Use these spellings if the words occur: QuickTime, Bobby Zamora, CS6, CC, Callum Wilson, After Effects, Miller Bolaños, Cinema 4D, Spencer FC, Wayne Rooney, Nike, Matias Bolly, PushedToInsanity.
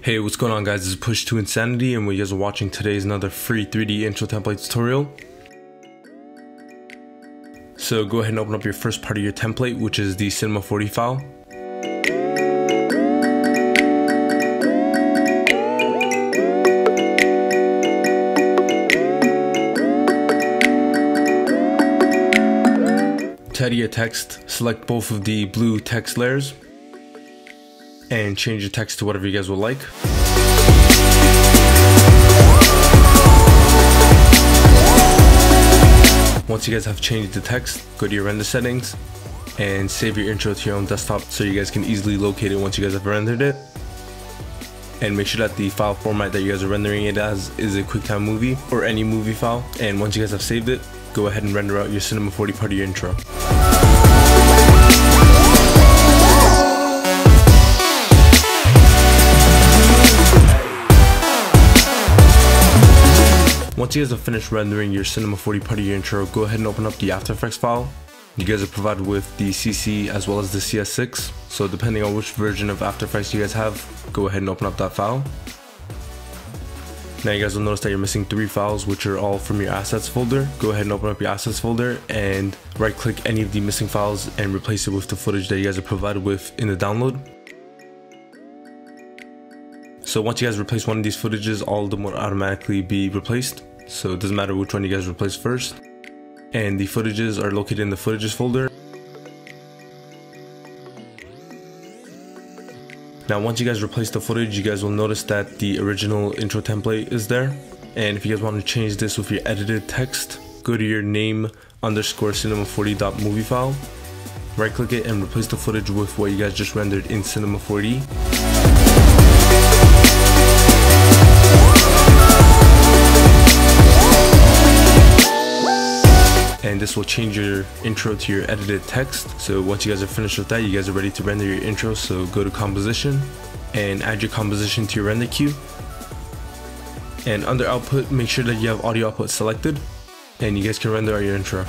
Hey, what's going on guys, this is PushedToInsanity and what you guys are watching today is another free 3D intro template tutorial. So go ahead and open up your first part of your template, which is the Cinema 4D file. To add your text, select both of the blue text layers and change the text to whatever you guys would like. Once you guys have changed the text, go to your render settings and save your intro to your own desktop so you guys can easily locate it once you guys have rendered it. And make sure that the file format that you guys are rendering it as is a QuickTime movie or any movie file. And once you guys have saved it, go ahead and render out your Cinema 4D part of your intro. Once you guys have finished rendering your Cinema 4D part of your intro, go ahead and open up the After Effects file. You guys are provided with the CC as well as the CS6, so depending on which version of After Effects you guys have, go ahead and open up that file. Now you guys will notice that you're missing 3 files, which are all from your Assets folder. Go ahead and open up your Assets folder and right click any of the missing files and replace it with the footage that you guys are provided with in the download. So once you guys replace one of these footages, all of them will automatically be replaced. So it doesn't matter which one you guys replace first. And the footages are located in the footages folder. Now once you guys replace the footage, you guys will notice that the original intro template is there. And if you guys want to change this with your edited text, go to your name_cinema4d.movie file. Right click it and replace the footage with what you guys just rendered in Cinema 4D. And this will change your intro to your edited text. So once you guys are finished with that, you guys are ready to render your intro. So go to composition and add your composition to your render queue. And under output, make sure that you have audio output selected and you guys can render out your intro.